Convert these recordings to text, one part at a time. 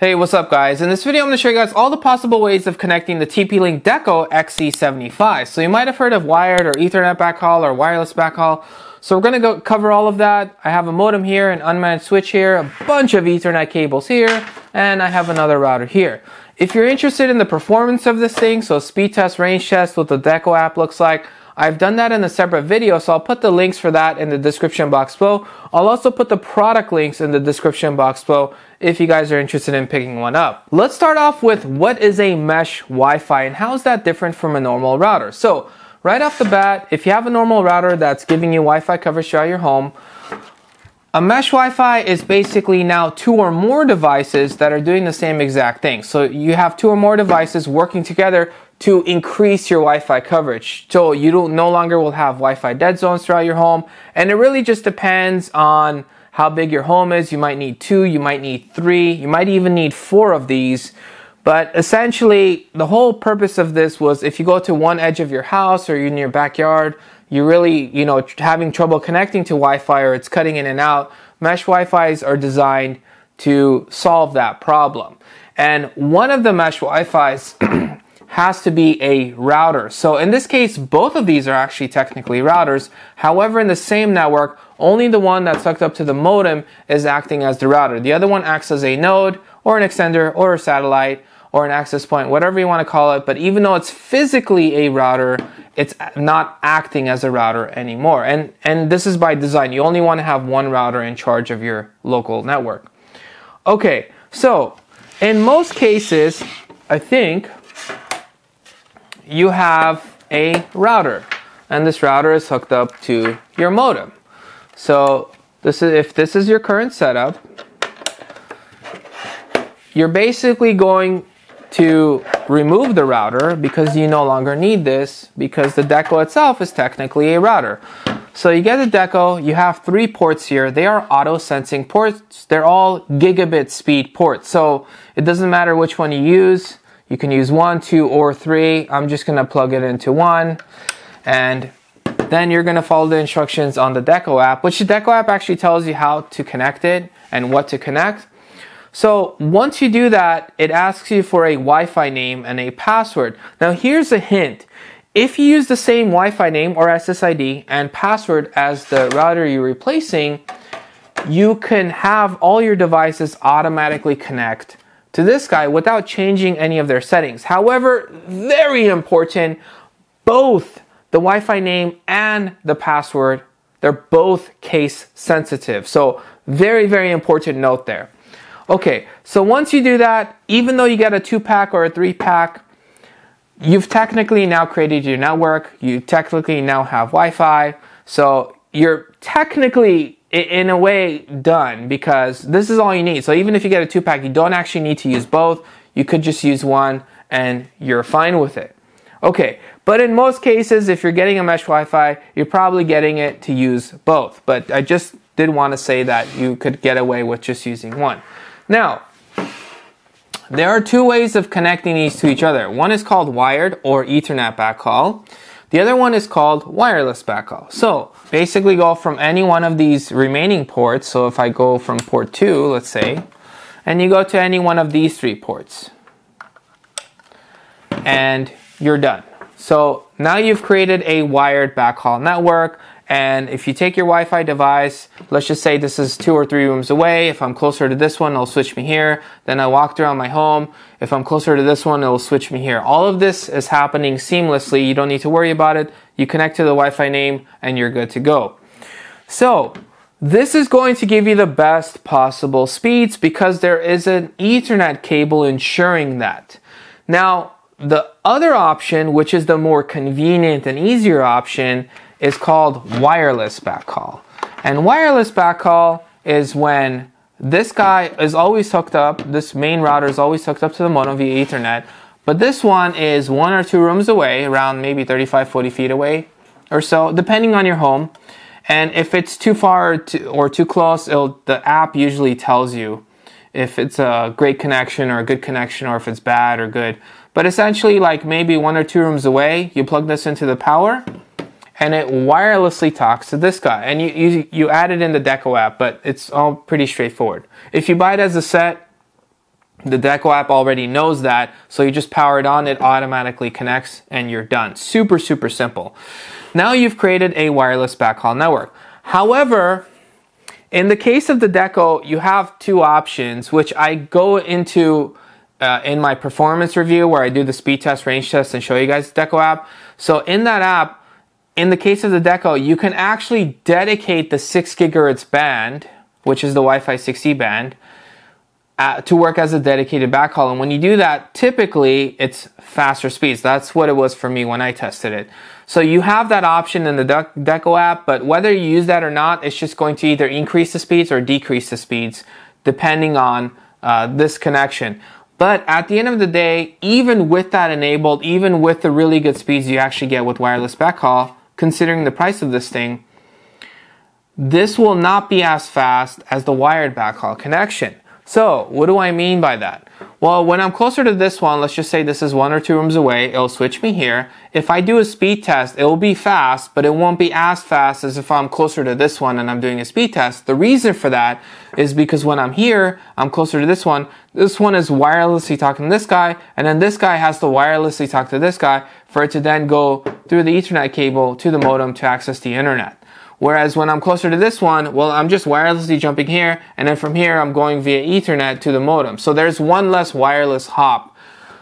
Hey, what's up guys? In this video I'm going to show you guys all the possible ways of connecting the TP-Link Deco XE75. So you might have heard of wired or Ethernet backhaul or wireless backhaul. So we're going to go cover all of that. I have a modem here, an unmanned switch here, a bunch of Ethernet cables here, and I have another router here. If you're interested in the performance of this thing, so speed test, range test, what the Deco app looks like, I've done that in a separate video, so I'll put the links for that in the description box below. I'll also put the product links in the description box below if you guys are interested in picking one up. Let's start off with what is a mesh Wi-Fi and how is that different from a normal router. So right off the bat, if you have a normal router that's giving you Wi-Fi coverage throughout your home, a mesh Wi-Fi is basically now two or more devices that are doing the same exact thing. So you have two or more devices working together to increase your Wi-Fi coverage. So you no longer will have Wi-Fi dead zones throughout your home. And it really just depends on how big your home is. You might need two, you might need three, you might even need four of these. But essentially, the whole purpose of this was if you go to one edge of your house or you're in your backyard, you're really, having trouble connecting to Wi-Fi or it's cutting in and out. Mesh Wi-Fis are designed to solve that problem. And one of the mesh Wi-Fis has to be a router. So in this case, both of these are actually technically routers. However, in the same network, only the one that's hooked up to the modem is acting as the router. The other one acts as a node or an extender or a satellite or an access point, whatever you want to call it. But even though it's physically a router, it's not acting as a router anymore. And this is by design. You only want to have one router in charge of your local network. Okay, so in most cases, I think you have a router and this router is hooked up to your modem. So if this is your current setup, you're basically going to remove the router because you no longer need this because the Deco itself is technically a router. So you get the Deco, you have three ports here. They are auto sensing ports. They're all gigabit speed ports. So it doesn't matter which one you use. You can use 1, 2, or 3. I'm just going to plug it into one. And then you're going to follow the instructions on the Deco app, which the Deco app actually tells you how to connect it and what to connect. So once you do that, it asks you for a Wi-Fi name and a password. Now here's a hint. If you use the same Wi-Fi name or SSID and password as the router you're replacing, you can have all your devices automatically connect to this guy without changing any of their settings. However, very important, both the Wi-Fi name and the password, they're both case sensitive. So very, very important note there. Okay, so once you do that, even though you get a 2-pack or a 3-pack, you've technically now created your network, you technically now have Wi-Fi, so you're technically in a way done because this is all you need. So even if you get a 2-pack, you don't actually need to use both. You could just use one and you're fine with it. Okay, but in most cases, if you're getting a mesh Wi-Fi, you're probably getting it to use both. But I just did want to say that you could get away with just using one. Now, there are two ways of connecting these to each other. One is called wired or Ethernet backhaul. The other one is called wireless backhaul. So basically go from any one of these remaining ports. So if I go from port 2, let's say, and you go to any one of these three ports and you're done. So now you've created a wired backhaul network. And if you take your Wi-Fi device, let's just say this is 2 or 3 rooms away. If I'm closer to this one, it'll switch me here. Then I walked around my home. If I'm closer to this one, it'll switch me here. All of this is happening seamlessly. You don't need to worry about it. You connect to the Wi-Fi name and you're good to go. So this is going to give you the best possible speeds because there is an Ethernet cable ensuring that. Now, the other option, which is the more convenient and easier option, is called wireless backhaul. And wireless backhaul is when this guy is always hooked up, this main router is always hooked up to the modem via Ethernet, but this one is 1 or 2 rooms away, around maybe 35, 40 feet away or so, depending on your home. And if it's too far or too close, the app usually tells you if it's a great connection or a good connection or if it's bad or good. But essentially, like maybe 1 or 2 rooms away, you plug this into the power and it wirelessly talks to this guy. And you add it in the Deco app, but it's all pretty straightforward. If you buy it as a set, The Deco app already knows that, so you just power it on, it automatically connects, and you're done. Super, super simple. Now you've created a wireless backhaul network. However, in the case of the Deco, you have two options, which I go into in my performance review where I do the speed test, range test, and show you guys the Deco app. So in that app, in the case of the Deco, you can actually dedicate the 6 gigahertz band, which is the Wi-Fi 6E band, to work as a dedicated backhaul. And when you do that, typically it's faster speeds. That's what it was for me when I tested it. So you have that option in the Deco app, but whether you use that or not, it's just going to either increase the speeds or decrease the speeds depending on this connection. But at the end of the day, even with that enabled, even with the really good speeds you actually get with wireless backhaul, considering the price of this thing, this will not be as fast as the wired backhaul connection. So, what do I mean by that? Well, when I'm closer to this one, let's just say this is 1 or 2 rooms away, it'll switch me here. If I do a speed test, it'll be fast, but it won't be as fast as if I'm closer to this one and I'm doing a speed test. The reason for that is because when I'm here, I'm closer to this one is wirelessly talking to this guy, and then this guy has to wirelessly talk to this guy for it to then go through the Ethernet cable to the modem to access the internet. Whereas when I'm closer to this one, well, I'm just wirelessly jumping here, and then from here I'm going via Ethernet to the modem. So there's one less wireless hop.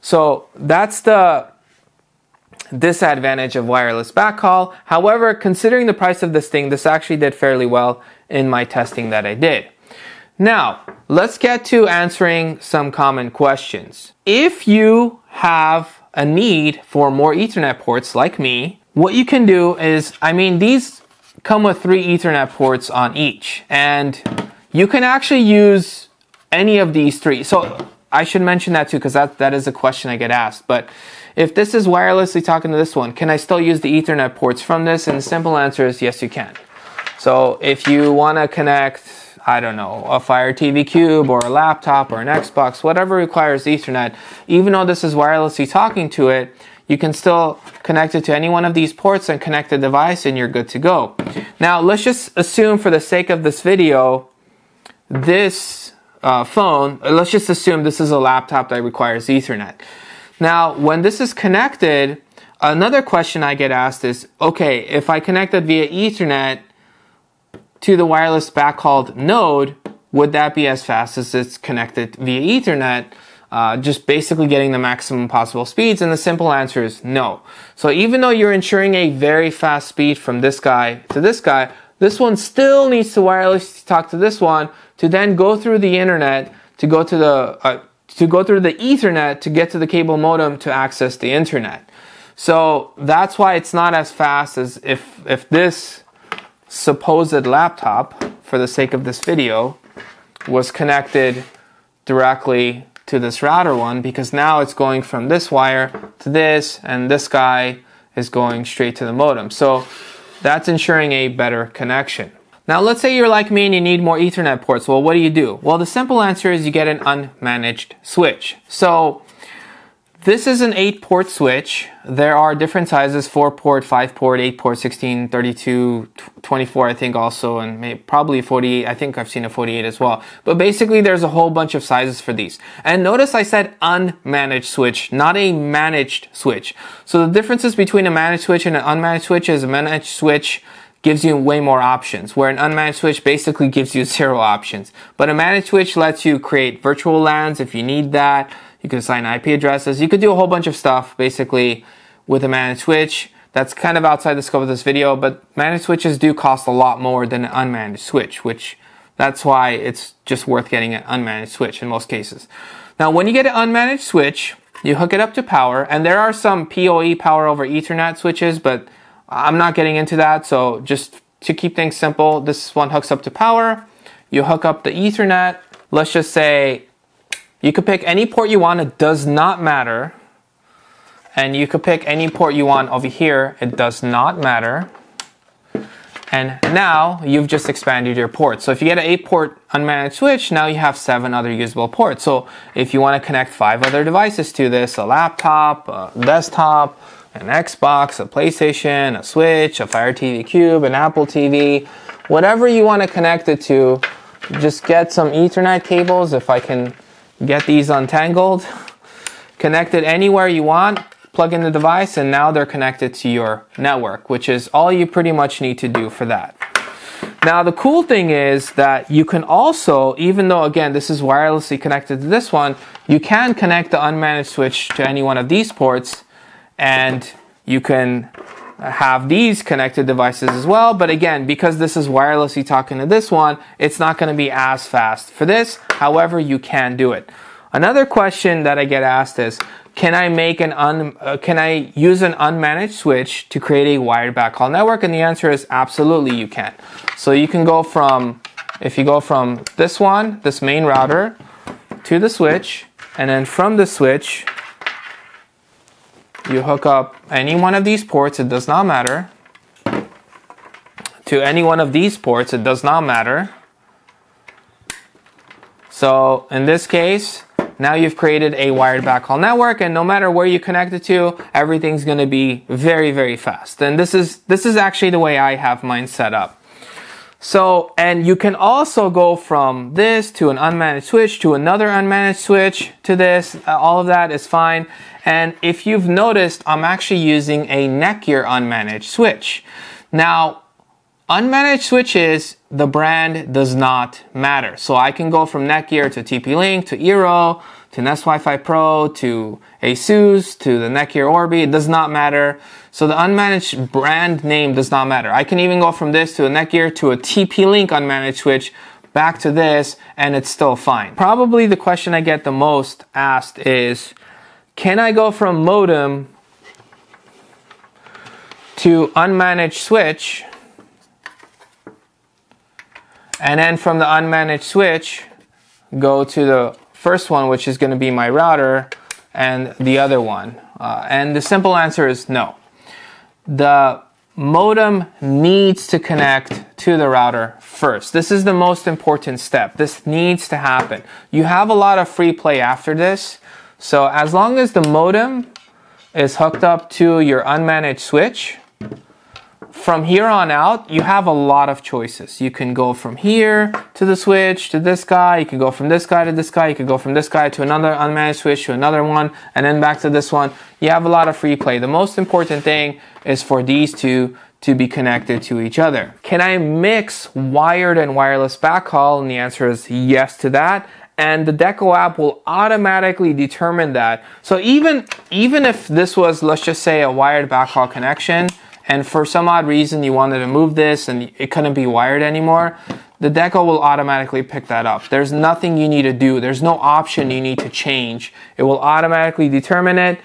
So that's the disadvantage of wireless backhaul. However, considering the price of this thing, this actually did fairly well in my testing that I did. Now, let's get to answering some common questions. If you have a need for more Ethernet ports like me, what you can do is, I mean, these come with 3 Ethernet ports on each, and you can actually use any of these 3. So I should mention that too, because that is a question I get asked. But if this is wirelessly talking to this one, can I still use the Ethernet ports from this? And the simple answer is yes, you can. So if you want to connect, I don't know, a Fire TV Cube or a laptop or an Xbox, whatever requires Ethernet, even though this is wirelessly talking to it, you can still connect it to any one of these ports and connect the device, and you're good to go. Now, let's just assume for the sake of this video, this phone, let's just assume this is a laptop that requires Ethernet. Now, when this is connected, another question I get asked is, okay, if I connect it via Ethernet to the wireless backhauled node, would that be as fast as it's connected via Ethernet? Just basically getting the maximum possible speeds, and the simple answer is no. So even though you're ensuring a very fast speed from this guy to this guy, this one still needs to wirelessly talk to this one to then go through the internet to go to the Ethernet to get to the cable modem to access the internet. So that's why it's not as fast as if this supposed laptop, for the sake of this video, was connected directly to this router one, because now it's going from this wire to this, and this guy is going straight to the modem. So that's ensuring a better connection. Now let's say you're like me and you need more Ethernet ports. Well, what do you do? Well, the simple answer is you get an unmanaged switch. So this is an 8-port switch. There are different sizes, 4-port, 5-port, 8-port, 16, 32, 24, I think also, and maybe, probably 48. I think I've seen a 48 as well. But basically, there's a whole bunch of sizes for these. And notice I said unmanaged switch, not a managed switch. So the differences between a managed switch and an unmanaged switch is a managed switch gives you way more options, where an unmanaged switch basically gives you 0 options. But a managed switch lets you create virtual LANs if you need that. You can assign IP addresses. You could do a whole bunch of stuff basically with a managed switch. That's kind of outside the scope of this video, but managed switches do cost a lot more than an unmanaged switch, which that's why it's just worth getting an unmanaged switch in most cases. Now, when you get an unmanaged switch, you hook it up to power, and there are some PoE, power over Ethernet switches, but I'm not getting into that, so just to keep things simple, this one hooks up to power, you hook up the Ethernet, let's just say you could pick any port you want, it does not matter, and you could pick any port you want over here, it does not matter, and now you've just expanded your port. So if you get an 8-port unmanaged switch, now you have 7 other usable ports. So if you want to connect 5 other devices to this, a laptop, a desktop, an Xbox, a PlayStation, a Switch, a Fire TV Cube, an Apple TV, whatever you want to connect it to, just get some Ethernet cables. If I can Get these untangled, connect it anywhere you want, plug in the device, and now they're connected to your network, which is all you pretty much need to do for that. Now the cool thing is that you can also, even though again this is wirelessly connected to this one, you can connect the unmanaged switch to any one of these ports, and you can have these connected devices as well. But again, because this is wirelessly talking to this one, it's not going to be as fast for this. However, you can do it. Another question that I get asked is, can I make can I use an unmanaged switch to create a wired backhaul network? And the answer is absolutely you can. So you can go from, if you go from this one, this main router, to the switch, and then from the switch, you hook up any one of these ports, it does not matter. To any one of these ports, it does not matter. So in this case, now you've created a wired backhaul network, and no matter where you connect it to, everything's going to be very, very fast. And this is actually the way I have mine set up. So, and you can also go from this to an unmanaged switch to another unmanaged switch to this. All of that is fine. And if you've noticed, I'm actually using a Netgear unmanaged switch. Now, unmanaged switches, the brand does not matter. So I can go from Netgear to TP-Link to Eero to Nest Wi-Fi Pro to Asus to the Netgear Orbi. It does not matter. So the unmanaged brand name does not matter. I can even go from this to a Netgear to a TP-Link unmanaged switch back to this, and it's still fine. Probably the question I get the most asked is, can I go from modem to unmanaged switch, and then from the unmanaged switch go to the first one, which is going to be my router, and the other one? And the simple answer is no. The modem needs to connect to the router first. This is the most important step. This needs to happen. You have a lot of free play after this. So as long as the modem is hooked up to your unmanaged switch, from here on out, you have a lot of choices. You can go from here to the switch to this guy. You can go from this guy to this guy. You can go from this guy to another unmanaged switch to another one, and then back to this one. You have a lot of free play. The most important thing is for these two to be connected to each other. Can I mix wired and wireless backhaul? And the answer is yes to that. And the Deco app will automatically determine that. So even if this was, let's just say, a wired backhaul connection, and for some odd reason you wanted to move this and it couldn't be wired anymore, the Deco will automatically pick that up. There's nothing you need to do. There's no option you need to change. It will automatically determine it,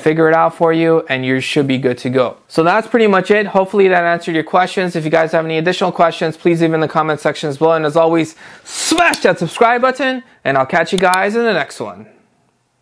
figure it out for you, and you should be good to go. So that's pretty much it. Hopefully that answered your questions. If you guys have any additional questions, please leave in the comment sections below. And as always, smash that subscribe button, and I'll catch you guys in the next one.